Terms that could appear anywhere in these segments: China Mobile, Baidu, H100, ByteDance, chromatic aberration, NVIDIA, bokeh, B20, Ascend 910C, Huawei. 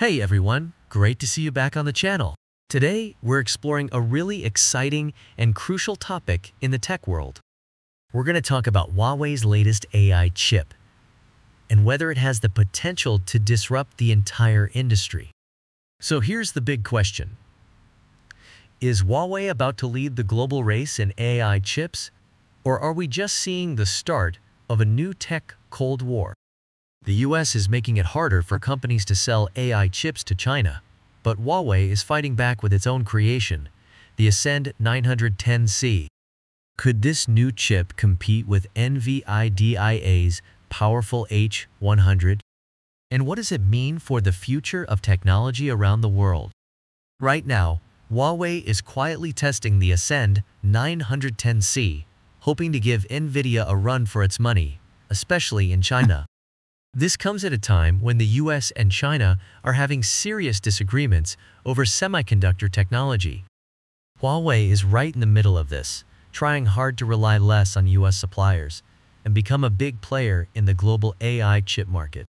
Hey everyone, great to see you back on the channel. Today, we're exploring a really exciting and crucial topic in the tech world. We're going to talk about Huawei's latest AI chip and whether it has the potential to disrupt the entire industry. So here's the big question. Is Huawei about to lead the global race in AI chips, or are we just seeing the start of a new tech Cold War? The US is making it harder for companies to sell AI chips to China, but Huawei is fighting back with its own creation, the Ascend 910C. Could this new chip compete with NVIDIA's powerful H100? And what does it mean for the future of technology around the world? Right now, Huawei is quietly testing the Ascend 910C, hoping to give NVIDIA a run for its money, especially in China. This comes at a time when the US and China are having serious disagreements over semiconductor technology. Huawei is right in the middle of this, trying hard to rely less on US suppliers and become a big player in the global AI chip market.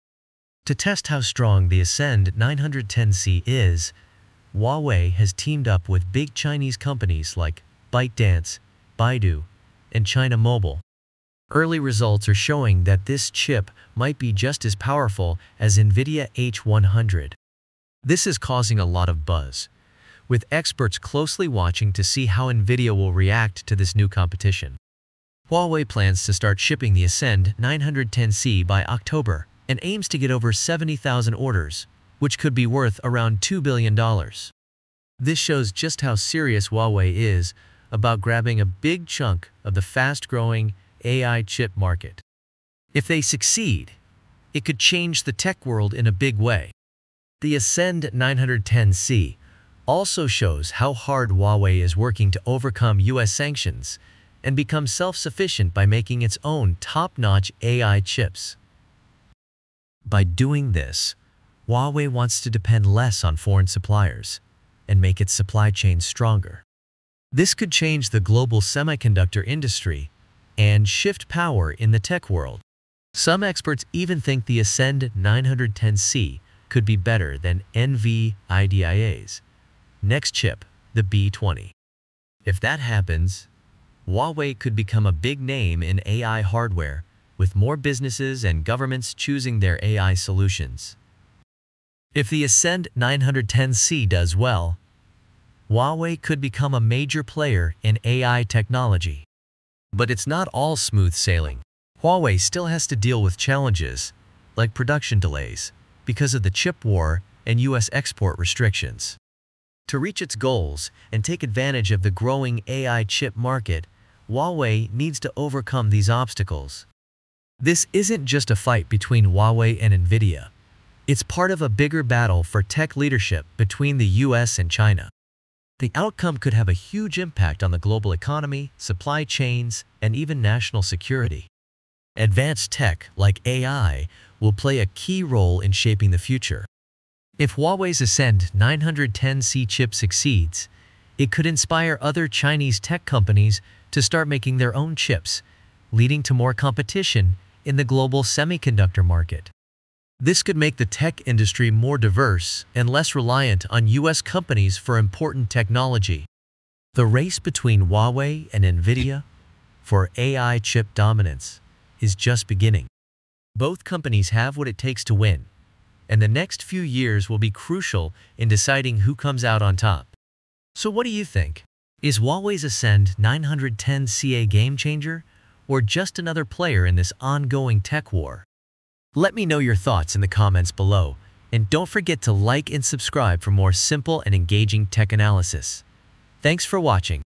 To test how strong the Ascend 910C is, Huawei has teamed up with big Chinese companies like ByteDance, Baidu, and China Mobile. Early results are showing that this chip might be just as powerful as NVIDIA H100. This is causing a lot of buzz, with experts closely watching to see how NVIDIA will react to this new competition. Huawei plans to start shipping the Ascend 910C by October and aims to get over 70,000 orders, which could be worth around $2 billion. This shows just how serious Huawei is about grabbing a big chunk of the fast-growing AI chip market. If they succeed, it could change the tech world in a big way. The Ascend 910C also shows how hard Huawei is working to overcome US sanctions and become self-sufficient by making its own top-notch AI chips. By doing this, Huawei wants to depend less on foreign suppliers and make its supply chain stronger. This could change the global semiconductor industry and shift power in the tech world. Some experts even think the Ascend 910C could be better than NVIDIA's next chip, the B20. If that happens, Huawei could become a big name in AI hardware, with more businesses and governments choosing their AI solutions. If the Ascend 910C does well, Huawei could become a major player in AI technology. But it's not all smooth sailing. Huawei still has to deal with challenges, like production delays, because of the chip war and US export restrictions. To reach its goals and take advantage of the growing AI chip market, Huawei needs to overcome these obstacles. This isn't just a fight between Huawei and NVIDIA. It's part of a bigger battle for tech leadership between the US and China. The outcome could have a huge impact on the global economy, supply chains, and even national security. Advanced tech, like AI, will play a key role in shaping the future. If Huawei's Ascend 910C chip succeeds, it could inspire other Chinese tech companies to start making their own chips, leading to more competition in the global semiconductor market. This could make the tech industry more diverse and less reliant on US companies for important technology. The race between Huawei and NVIDIA for AI chip dominance is just beginning. Both companies have what it takes to win, and the next few years will be crucial in deciding who comes out on top. So what do you think? Is Huawei's Ascend 910C a game changer, or just another player in this ongoing tech war? Let me know your thoughts in the comments below, and don't forget to like and subscribe for more simple and engaging tech analysis. Thanks for watching.